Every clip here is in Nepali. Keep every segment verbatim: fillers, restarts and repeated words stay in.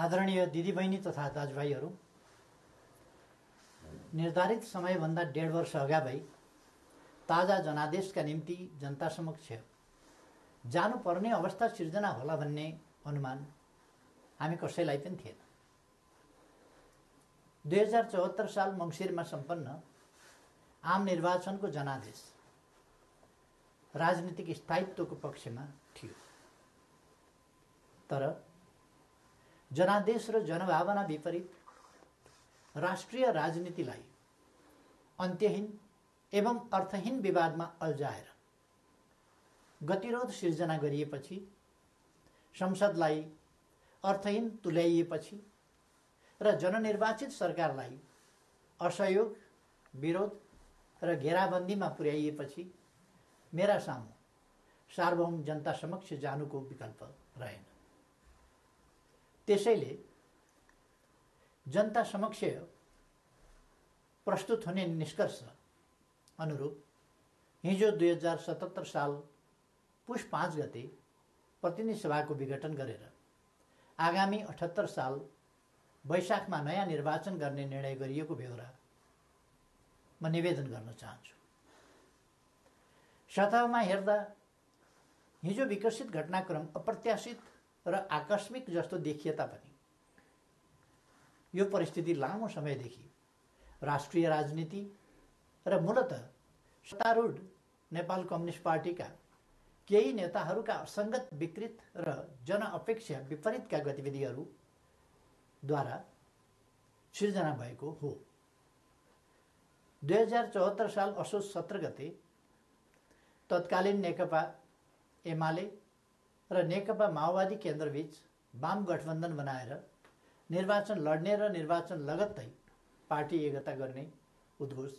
आदरणीय दीदी बहनी तथा दाजुभाइहरु, निर्धारित समय भन्दा डेढ़ वर्ष अगा भई ताजा जनादेश का निम्ति जनता समक्ष जानु पर्ने अवस्था सिर्जना होला भन्ने अनुमान हामी कसैलाई पनि थिएन। दुई हजार चौहत्तर साल मंगसिर में संपन्न आम निर्वाचन को जनादेश राजनीतिक स्थायित्व को पक्ष में थियो, तर जनादेश र जनभावना विपरीत राष्ट्रिय राजनीतिलाई अन्त्यहीन एवं अर्थहीन विवाद में अल्झाएर गतिरोध सिर्जना गरिएपछि, संसदलाई अर्थहीन तुल्याइएपछि र जननिर्वाचित सरकारलाई असहयोग, विरोध र घेराबंदी में पुर्याइएपछि मेरा सामु सार्वभौम जनता समक्ष जानुको विकल्प रहेन। त्यसैले जनता समक्ष प्रस्तुत होने निष्कर्ष अनुरूप हिजो दुई हजार सतहत्तर साल पुष पांच गते प्रतिनिधि सभा को विघटन गरेर आगामी अठहत्तर साल वैशाख में नयाँ निर्वाचन गर्ने निर्णय गरिएको बेहोरा म निवेदन गर्न चाहन्छु। सतहमा हेर्दा हिजो विकसित घटनाक्रम अप्रत्याशित र आकस्मिक जस्तो देखिए तापनि यो परिस्थिति लामो समयदेखि राष्ट्रिय राजनीति र मूलतः सत्तारूढ नेपाल कम्युनिस्ट पार्टी का केही नेताहरूका असंगत, विकृत र जनअपेक्षा विपरीत का गतिविधिहरू द्वारा सिर्जना भएको हो। दुई हजार चौहत्तर साल असोज सत्र गते तत्कालीन नेकपा एमाले र नेकपा माओवादी केन्द्रबीच वाम गठबन्धन बनाएर निर्वाचन लड्ने र निर्वाचन लगत्तै पार्टी एकता गर्ने उद्घोष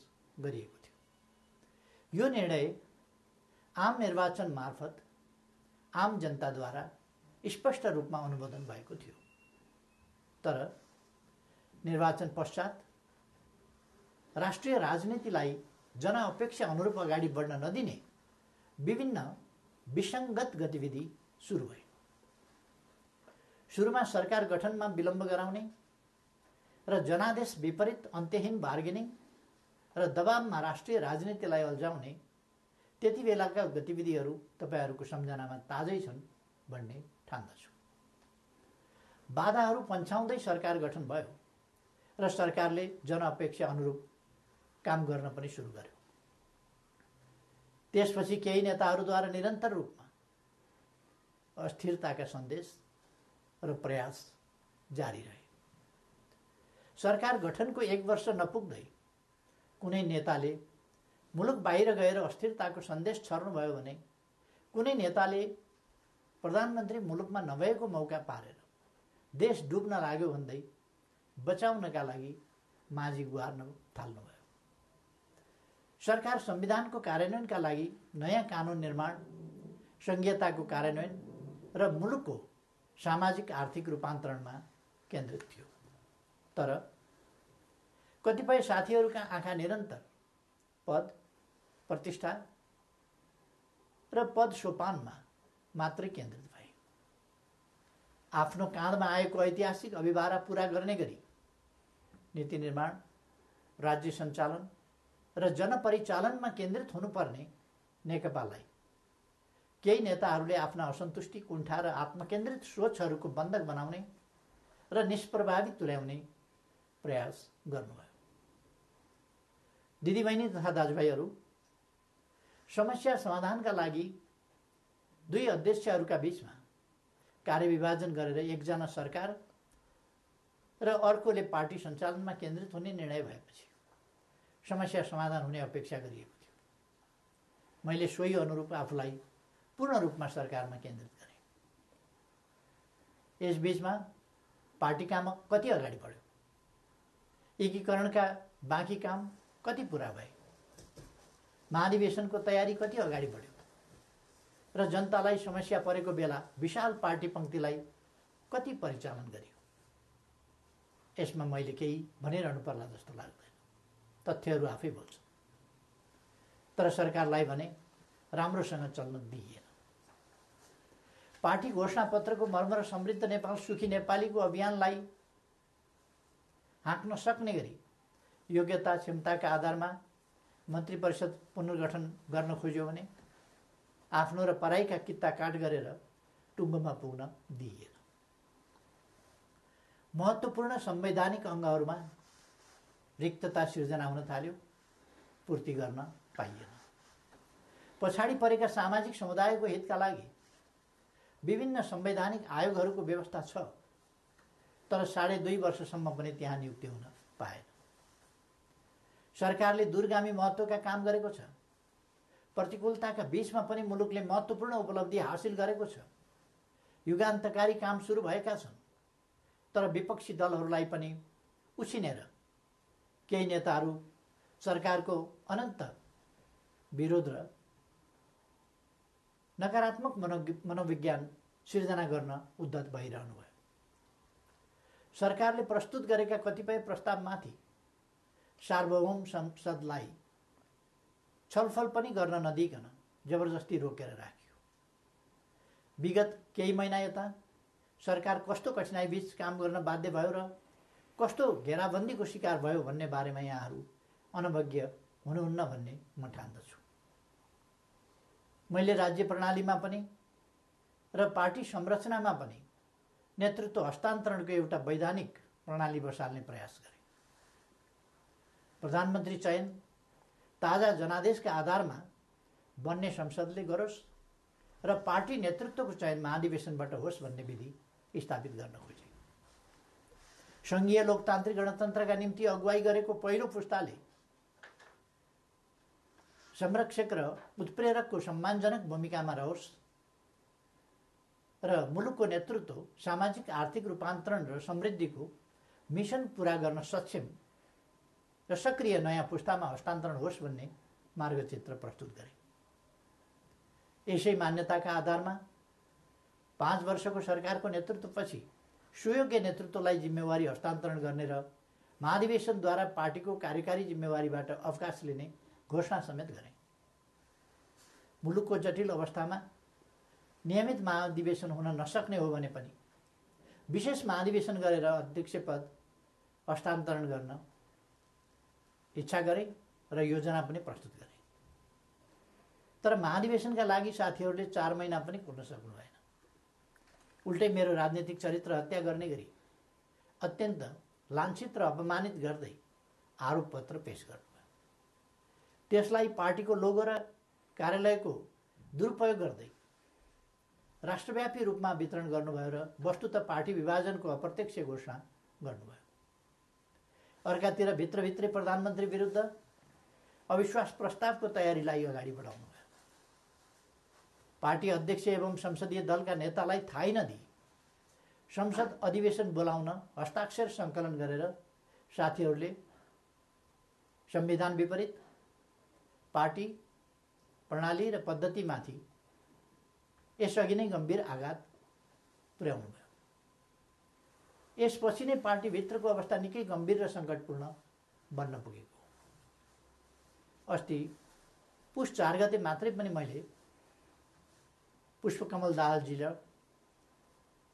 गरिएको थियो। यो निर्णय आम निर्वाचन मार्फत आम जनताद्वारा स्पष्ट रूपमा अनुमोदन भएको थियो, तर निर्वाचन पश्चात राष्ट्रिय राजनीतिलाई जनअपेक्षा अनुरूप अगाडि बढ्न नदिने विभिन्न विसंगत गतिविधि सुरु भयो। सुरुमा सरकार गठन में विलम्ब गराउने र जनादेश विपरीत अन्त्यहीन बार्गेनिङ र दबावमा राष्ट्रिय राजनीतिलाई अल्झाउने त्यति बेलाका गतिविधिहरू तपाईहरुको सम्झनामा ताजै छन् भन्ने ठान्दछु। बाधाहरू पन्छाउँदै सरकार गठन भयो र सरकारले जनअपेक्षा अनुरूप काम गर्न पनि सुरु गर्यो। त्यसपछि केही नेताहरूद्वारा निरन्तर रूपमा अस्थिरताका सन्देश र प्रयास जारी रहे। सरकार गठनको एक वर्ष नपुग्दै कुनै नेताले मुलुक बाहिर गएर अस्थिरताको सन्देश छर्नुभयो भने कुनै नेताले प्रधानमन्त्री मुलुकमा नभएको मौका पारेर देश डुब्न लाग्यो भन्दै बचाउनका लागि माझी गुहार्न थाल्नुभयो। सरकार संविधानको कार्यान्वयनका लागि नयाँ कानून निर्माण, संघीयताको कार्यान्वयन र मुलुकको सामाजिक आर्थिक रूपान्तरणमा केन्द्रित थियो, तर कतिपय साथीहरूका आँखा निरन्तर पद प्रतिष्ठा र पद सोपानमा मात्रै केन्द्रित भए। आफ्नो काँधमा आएको ऐतिहासिक अभिभारा पूरा गर्ने गरी नीति निर्माण, राज्य सञ्चालन र जनपरिचालनमा केन्द्रित हुनुपर्ने नेकपालाई केही नेताहरूले आफ्ना असन्तुष्टि, कुण्ठा र आत्मकेन्द्रित सोचहरूको बन्धक बनाउने र निष्प्रभावी तुल्याउने प्रयास गर्नुभयो। दिदीबहिनी तथा दाजुभाइहरू, समस्या समाधानका लागि दुई अध्यक्षहरूका बीचमा कार्यविभाजन गरेर एकजना सरकार र अर्कोले पार्टी सञ्चालनमा केन्द्रित हुने निर्णय भएपछि समस्या समाधान हुने अपेक्षा गरिएको थियो। मैले सोही अनुरूप आफूलाई पूर्ण रूपमा सरकारमा केन्द्रित गरेँ। यस बीचमा पार्टी काम कति अगाडि बढ्यो, एकीकरणका बाँकी काम कति पूरा भए, महाधिवेशनको तयारी कति अगाडि बढ्यो र जनतालाई समस्या परेको बेला विशाल पार्टी पंक्तिलाई कति परिचालन गरियो, यसमा मैले केही भनिरहनु पर्ला जस्तो लाग्दैन। तथ्यहरू आफै बोल्छ, तर सरकारलाई भने राम्रोसँग चल्न दिइएन। पार्टी घोषणा पत्र को मर्मर समृद्ध नेपाल सुखी नेपाली को अभियानलाई हाँक्न सक्ने गरी योग्यता क्षमताका आधारमा मन्त्री परिषद पुनर्गठन गर्न खोज्यो भने आफ्नो र पराईका कित्ता काट गरेर टुङ्गोमा पुग्न दिइएन। महत्त्वपूर्ण संवैधानिक अङ्गहरूमा रिक्तता सिर्जना हुन थाल्यो, पूर्ति गर्न पाइएन। पछाडी परेका सामाजिक समुदायको हितका लागि विभिन्न संवैधानिक आयोगहरूको व्यवस्था छ, तर साढे दुई वर्षसम्म पनि त्यहाँ नियुक्ति हुन पाएन। सरकारले दूरगामी महत्त्वका काम गरेको छ, प्रतिकूलताका बीचमा पनि मुलुकले महत्त्वपूर्ण उपलब्धि हासिल गरेको छ। युगान्तकारी काम सुरु भएका छन्, तर विपक्षी दलहरूलाई पनि उछिनेर केही नेताहरू सरकारको अनन्त विरोध र नकारात्मक मनोविज्ञान सिर्जना गर्न उद्धत भइरहनु भयो। सरकारले प्रस्तुत गरेका कतिपय प्रस्तावमाथि सार्वभौम संसदलाई छलफल पनि गर्न नदिकन जबरजस्ती रोकेर राखियो। विगत केही महिना यता सरकार कस्तो कठिनाई बीच काम गर्न बाध्य भयो र कस्तो घेराबन्दीको शिकार भयो भन्ने बारेमा यहाँहरू अनभिज्ञ हुनुहुन्न भन्ने म ठान्दछु। मैले राज्य प्रणालीमा पनि र पार्टी संरचनामा पनि नेतृत्व हस्तान्तरणको एउटा वैधानिक प्रणाली बसाल्ने प्रयास गरेँ। प्रधानमन्त्री चयन ताजा जनादेशका आधारमा बन्ने संसदले गरोस् र पार्टी नेतृत्वको चयन महाधिवेशनबाट होस् भन्ने विधि स्थापित गर्न खोजे। संघीय लोकतान्त्रिक गणतन्त्रका निम्ति अगुवाई गरेको पहिलो पुस्ताले संरक्षक र उत्प्रेरकको सम्मानजनक भूमिकामा रहोस् र मुलुकको नेतृत्व सामाजिक आर्थिक रूपान्तरण र समृद्धिको मिशन पूरा गर्न सक्षम र सक्रिय नयाँ पुस्तामा हस्तान्तरण होस् भन्ने मार्गचित्र प्रस्तुत गरे। यसै मान्यताका आधारमा पाँच वर्षको सरकारको नेतृत्वपछि सुयोग्य नेतृत्वलाई जिम्मेवारी हस्तान्तरण गर्ने र महाधिवेशनद्वारा पार्टीको कार्यकारी जिम्मेवारीबाट अवकाश लिने घोषणा समेत गरे। मुलुकको जटिल अवस्थामा नियमित महाधिवेशन हुन नसक्ने हो भने पनि विशेष महाधिवेशन गरेर अध्यक्ष पद हस्तान्तरण गर्न इच्छा गरे र योजना पनि प्रस्तुत गरे। तर महाधिवेशनका लागि साथीहरूले चार महिना पनि कुर्न सक्नु भएन। उल्टै मेरो राजनीतिक चरित्र हत्या गर्ने गरी अत्यन्त लाञ्छित र अपमानित गर्दै आरोपपत्र पेश गर्नुभयो। त्यसलाई पार्टीको लोगो र कार्यालयको दुरुपयोग गर्दै राष्ट्रव्यापी रूपमा वितरण गर्नुभयो र वस्तुतः पार्टी विभाजनको अप्रत्यक्ष घोषणा गर्नुभयो। अर्कातिर भित्रभित्रै प्रधानमन्त्री विरुद्ध अविश्वास प्रस्तावको तयारीलाई अगाडि बढाउनु भयो। पार्टी अध्यक्ष एवं संसदीय दलका नेतालाई थाहै नदिई संसद अधिवेशन बोलाउन हस्ताक्षर सङ्कलन गरेर साथीहरूले संविधान विपरीत पार्टी प्रणाली र पद्धतिमाथि यसअघि नै गम्भीर आघात पुर्याउनु भयो। यसपछि नै पार्टीभित्रको अवस्था निकै गम्भीर र सङ्कटपूर्ण बन्न पुगेको। अस्ति पुष चार गते मात्रै पनि मैले पुष्पकमल दाहालजी र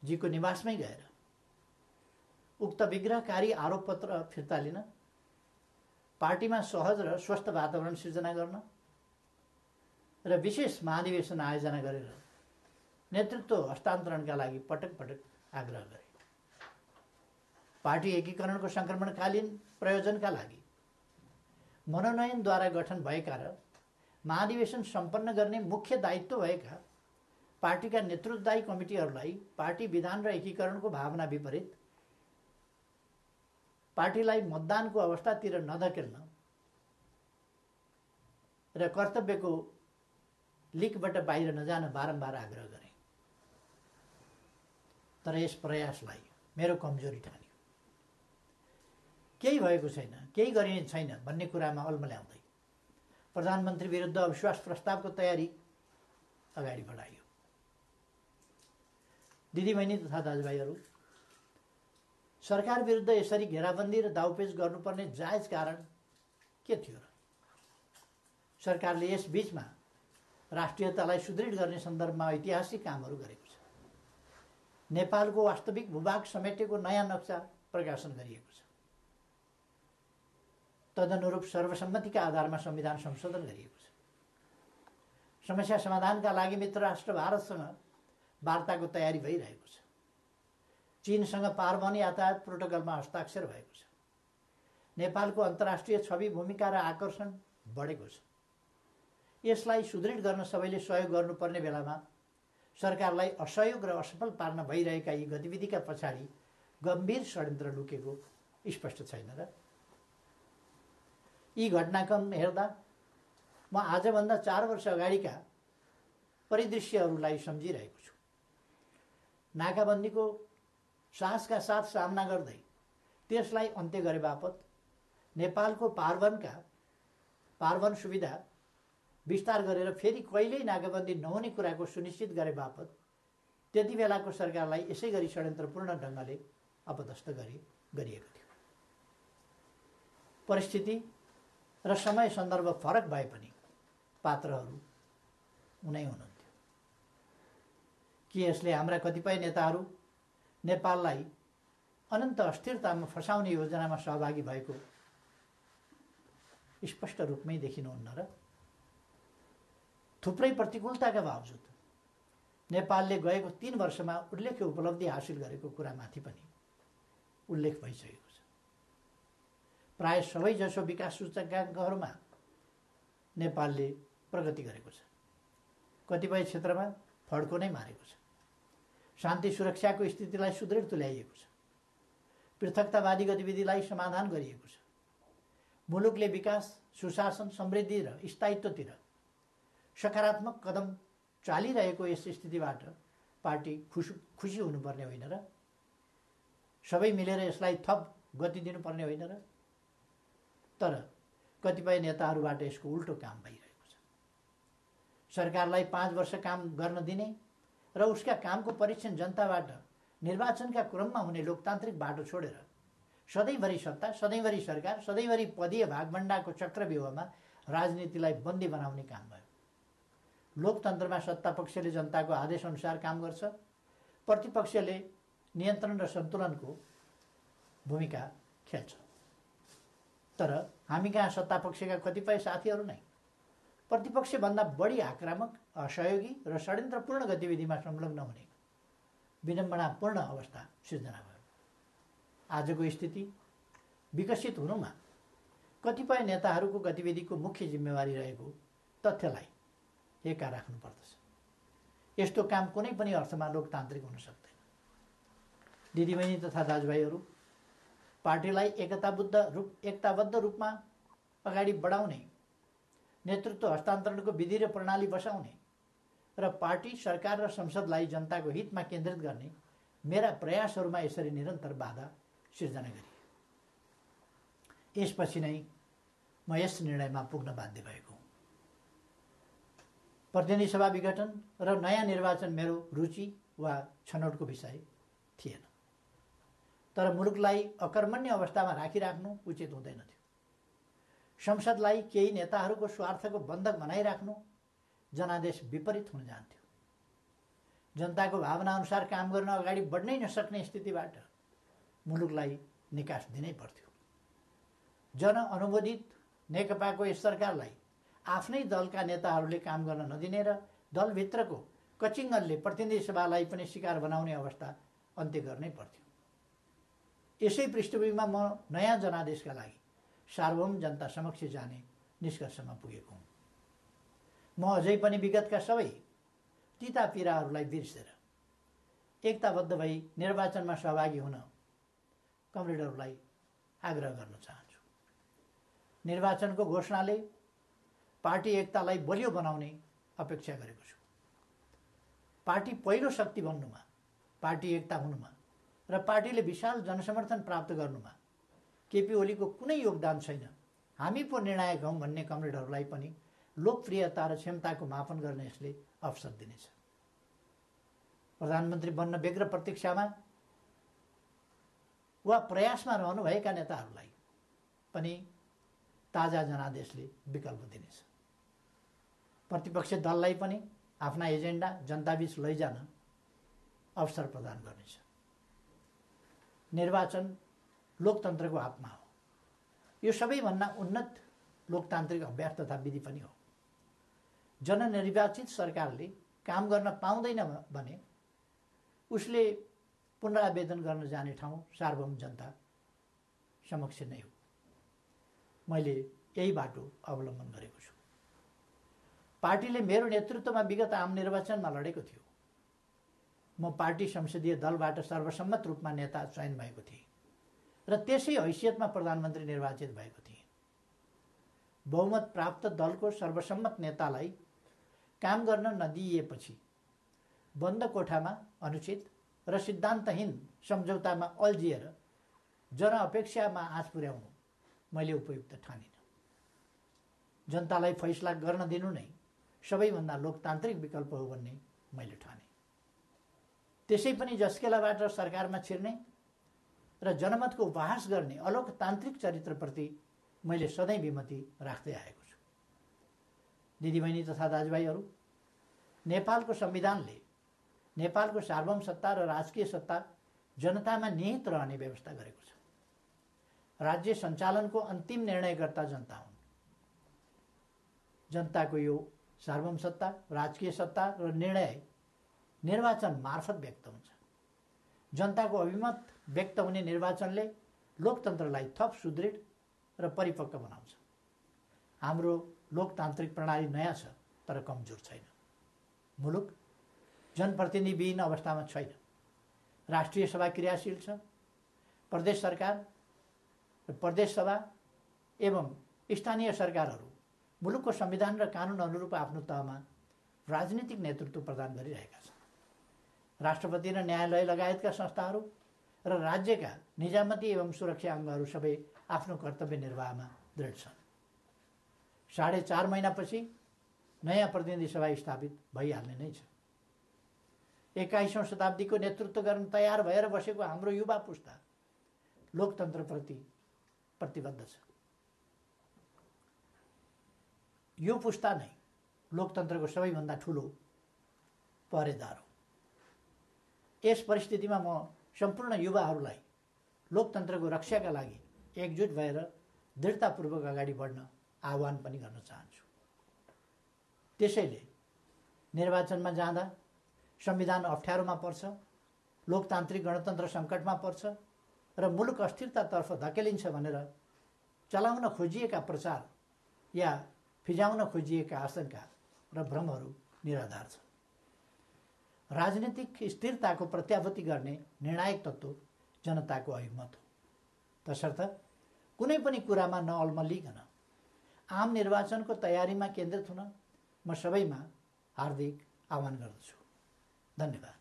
जीको निवासमै गएर उक्त विग्रहकारी आरोपपत्र फिर्ता लिन, पार्टीमा सहज र स्वस्थ वातावरण सिर्जना गर्न र विशेष महाधिवेशन आयोजना गरेर नेतृत्व हस्तान्तरणका लागि पटक पटक आग्रह गरे। पार्टी एकीकरणको संक्रमणकालीन प्रयोजनका लागि मनोनयनद्वारा गठन भएका र महाधिवेशन सम्पन्न गर्ने मुख्य दायित्व भएका पार्टीका नेतृत्वदायी कमिटीहरूलाई पार्टी विधान र एकीकरणको भावना विपरीत पार्टीलाई मतदानको अवस्थातिर नधकेल्न र कर्तव्यको लिकबाट बाहिर नजान बारम्बार आग्रह गरे। तर यस प्रयासलाई मेरो कमजोरी ठाने, केही भएको छैन, केही गरिने छैन भन्ने कुरामा अल्मल्याउँदै प्रधानमन्त्री विरुद्ध अविश्वास प्रस्तावको तयारी अगाडि बढाइयो। दिदीबहिनी तथा दाजुभाइहरू, सरकार विरुद्ध यसरी घेराबन्दी र दाउपेच गर्नुपर्ने जायज कारण के थियो र? सरकारले यस बीचमा राष्ट्रियतालाई सुदृढ गर्ने सन्दर्भमा ऐतिहासिक कामहरू गरेको छ। नेपालको वास्तविक भूभाग समेटेको नयाँ नक्सा प्रकाशन गरिएको छ। तदनुरूप सर्वसम्मतिका आधारमा संविधान संशोधन गरिएको छ। समस्या समाधानका लागि मित्र राष्ट्र भारतसँग वार्ताको तयारी भइरहेको छ। चीनसँग पारमाणु यातायात प्रोटोकलमा हस्ताक्षर भएको छ। नेपालको अन्तर्राष्ट्रिय छवि भूमिका र आकर्षण बढेको छ। यसलाई सुदृढ गर्न सबैले सहयोग गर्नुपर्ने बेलामा सरकारलाई असहयोग र असफल पार्न भइरहेका यी गतिविधिका पछाडि गम्भीर षड्यन्त्र लुकेको स्पष्ट छैन र यी घटनाक्रम हेर्दा म आजभन्दा चार वर्ष अगाडिका परिदृश्यहरूलाई सम्झिरहेको छु। नाकाबन्दीको साहसका साथ सामना गर्दै त्यसलाई अन्त्य गरे बापत नेपालको पारवनका पारवन सुविधा विस्तार गरेर फेरि कहिल्यै नाकाबन्दी नहुने कुराको सुनिश्चित गरे बापत त्यति बेलाको सरकारलाई यसै गरी षड्यन्त्रपूर्ण ढङ्गले अपदस्थ गरी गरिएको थियो। परिस्थिति र समय सन्दर्भ फरक भए पनि पात्रहरू उनै हुनुहुन्थ्यो। कि यसले हाम्रा कतिपय नेताहरू नेपाललाई अनन्त अस्थिरतामा फसाउने योजनामा सहभागी भएको स्पष्ट रूपमै देखिनुहुन्न र थुप्रै प्रतिकूलताका बावजुद नेपालले गएको तीन वर्षमा उल्लेख्य उपलब्धि हासिल गरेको कुरामाथि पनि उल्लेख भइसकेको छ। प्राय सबैजसो विकास सूचकाङ्कहरूमा नेपालले प्रगति गरेको छ। कतिपय क्षेत्रमा फड्को नै मारेको छ। शान्ति सुरक्षाको स्थितिलाई सुदृढ तुल्याइएको छ। पृथकतावादी गतिविधिलाई समाधान गरिएको छ। मुलुकले विकास, सुशासन, समृद्धि र स्थायित्वतिर सकारात्मक कदम चालिरहेको यस स्थितिबाट पार्टी खुसी खुसी हुनुपर्ने होइन र सबै मिलेर यसलाई थप गति दिनुपर्ने होइन र तर कतिपय नेताहरूबाट यसको उल्टो काम भइरहेको छ। सरकारलाई पाँच वर्ष काम गर्न दिने र उसका कामको परीक्षण जनताबाट निर्वाचनका क्रममा हुने लोकतान्त्रिक बाटो छोडेर सधैँभरि सत्ता, सधैँभरि सरकार, सधैँभरि पदीय भागभण्डाको चक्रव्यूहमा राजनीतिलाई बन्दी बनाउने काम भयो। लोकतन्त्रमा सत्ता पक्षले जनताको आदेश अनुसार काम गर्छ, प्रतिपक्षले नियन्त्रण र सन्तुलनको भूमिका खेल्छ। तर हामी कहाँ सत्ता पक्षका कतिपय साथीहरू नै प्रतिपक्षभन्दा बढी आक्रामक, असहयोगी र षड्यन्त्रपूर्ण गतिविधिमा संलग्न हुने विडम्बनापूर्ण अवस्था सिर्जना भयो। आजको स्थिति विकसित हुनुमा कतिपय नेताहरूको गतिविधिको मुख्य जिम्मेवारी रहेको तथ्यलाई एका राख्नुपर्दछ। यस्तो काम कुनै पनि अर्थमा लोकतान्त्रिक हुन सक्दैन। दिदीबहिनी तथा दाजुभाइहरू, पार्टीलाई एकताबद्ध रूप एकताबद्ध रूपमा अगाडि बढाउने, नेतृत्व हस्तान्तरणको विधि र प्रणाली बसाउने र पार्टी, सरकार र संसदलाई जनताको हितमा केन्द्रित गर्ने मेरा प्रयासहरूमा यसरी निरन्तर बाधा सिर्जना गरे। यसपछि नै म यस निर्णयमा पुग्न बाध्य भएको हुँ। प्रतिनिधि सभा विघटन र नयाँ निर्वाचन मेरो रुचि वा छनौटको विषय थिएन, तर मुलुकलाई अकर्मण्य अवस्थामा राखिराख्नु उचित हुँदैन थियो। संसदलाई केही नेताहरूको स्वार्थको बन्धक बनाइराख्नु जनादेश विपरीत हुन जान्थ्यो। जनताको भावनाअनुसार काम गर्न अगाडि बढ्नै नसक्ने स्थितिबाट मुलुकलाई निकास दिनै पर्थ्यो। जनअनुमोदित नेकपाको यस सरकारलाई आफ्नै दलका नेताहरूले काम गर्न नदिने र दलभित्रको कचिङ्गलले प्रतिनिधि सभालाई पनि शिकार बनाउने अवस्था अन्त्य गर्नै पर्थ्यो। यसै पृष्ठभूमिमा म नयाँ जनादेशका लागि सार्वभौम जनता समक्ष जाने निष्कर्षमा पुगेको हुँ। म अझै पनि विगतका सबै तिता पीडाहरूलाई बिर्सेर एकताबद्ध भई निर्वाचनमा सहभागी हुन कमरेडहरूलाई आग्रह गर्न चाहन्छु। निर्वाचनको घोषणाले पार्टी एकतालाई बलियो बनाउने अपेक्षा गरेको छु। पार्टी पहिलो शक्ति बन्नुमा, पार्टी एकता हुनुमा र पार्टीले विशाल जनसमर्थन प्राप्त गर्नुमा केपी ओलीको कुनै योगदान छैन, हामी पो निर्णायक हौँ भन्ने कमरेडहरूलाई पनि लोकप्रियता र क्षमताको मापन गर्न यसले अवसर दिनेछ। प्रधानमन्त्री बन्न व्यग्र प्रतीक्षामा वा प्रयासमा रहनुभएका नेताहरूलाई पनि ताजा जनादेशले विकल्प दिनेछ। प्रतिपक्ष दललाई पनि आफ्ना एजेन्डा जनताबीच लैजान अवसर प्रदान गर्नेछ। निर्वाचन लोकतन्त्रको आत्मा हो। यो सबैभन्दा उन्नत लोकतान्त्रिक अभ्यास तथा विधि पनि हो। जननिर्वाचित सरकारले काम गर्न पाउँदैन भने उसले पुनरावेदन गर्न जाने ठाउँ सार्वभौम जनता समक्ष नै हो। मैले यही बाटो अवलम्बन गरेको छु। पार्टीले मेरो नेतृत्वमा विगत आम निर्वाचनमा लडेको थियो। म पार्टी संसदीय दलबाट सर्वसम्मत रूपमा नेता चयन भएको थिएँ र त्यसै हैसियतमा प्रधानमन्त्री निर्वाचित भएको थिएँ। बहुमत प्राप्त दलको सर्वसम्मत नेतालाई काम गर्न नदिएपछि बन्द कोठामा अनुचित र सिद्धान्तहीन सम्झौतामा अल्झिएर जनअपेक्षामा आँच पुर्याउनु मैले उपयुक्त ठानिन। जनतालाई फैसला गर्न दिनु नै सबैभन्दा लोकतान्त्रिक विकल्प हो भन्ने मैले ठाने। त्यसै पनि जस्केलाबाट सरकारमा छिर्ने र जनमतको उपहास गर्ने अलोकतान्त्रिक चरित्रप्रति मैले सधैँ विमति राख्दै आएको छु। दिदीबहिनी तथा दाजुभाइहरू, नेपालको संविधानले नेपालको सार्वभौम सत्ता र राजकीय सत्ता जनतामा निहित रहने व्यवस्था गरेको छ। राज्य सञ्चालनको अन्तिम निर्णयकर्ता जनता हुन्। जनताको यो सार्वभौम सत्ता, राजकीय सत्ता र निर्णय निर्वाचन मार्फत व्यक्त हुन्छ। जनताको अभिमत व्यक्त हुने निर्वाचनले लोकतन्त्रलाई थप सुदृढ र परिपक्व बनाउँछ। हाम्रो लोकतान्त्रिक प्रणाली नयाँ छ तर कमजोर छैन। मुलुक जनप्रतिनिधिविहीन अवस्थामा छैन। राष्ट्रिय सभा क्रियाशील छ। प्रदेश सरकार र प्रदेश सभा एवं स्थानीय सरकारहरू मुलुकको संविधान र कानुन अनुरूप आफ्नो तहमा राजनीतिक नेतृत्व प्रदान गरिरहेका छन्। राष्ट्रपति र न्यायालय लगायतका संस्थाहरू र राज्यका निजामती एवं सुरक्षा अङ्गहरू सबै आफ्नो कर्तव्य निर्वाहमा दृढ छन्। साढे चार महिनापछि नयाँ प्रतिनिधि सभा स्थापित भइहाल्ने नै छ। एक्काइसौँ शताब्दीको नेतृत्व गर्न तयार भएर बसेको हाम्रो युवा पुस्ता लोकतन्त्रप्रति प्रतिबद्ध छ। यो पुस्ता नै लोकतन्त्रको सबैभन्दा ठुलो पहरेदार हो। यस परिस्थितिमा म सम्पूर्ण युवाहरूलाई लोकतन्त्रको रक्षाका लागि एकजुट भएर दृढतापूर्वक अगाडि बढ्न आह्वान पनि गर्न चाहन्छु। त्यसैले निर्वाचनमा जाँदा संविधान अप्ठ्यारोमा पर्छ, लोकतान्त्रिक गणतन्त्र सङ्कटमा पर्छ र मुलुक अस्थिरतातर्फ धकेलिन्छ भनेर चलाउन खोजिएका प्रचार या फिजाउन खोजिएका आशंका र भ्रमहरू निराधार छन्। राजनीतिक स्थिरताको प्रत्याभूति गर्ने निर्णायक तत्त्व जनताको अभिमत हो। तसर्थ कुनै पनि कुरामा नअल्मलिकन आम निर्वाचनको तयारीमा केन्द्रित हुन म सबैमा हार्दिक आह्वान गर्दछु। धन्यवाद।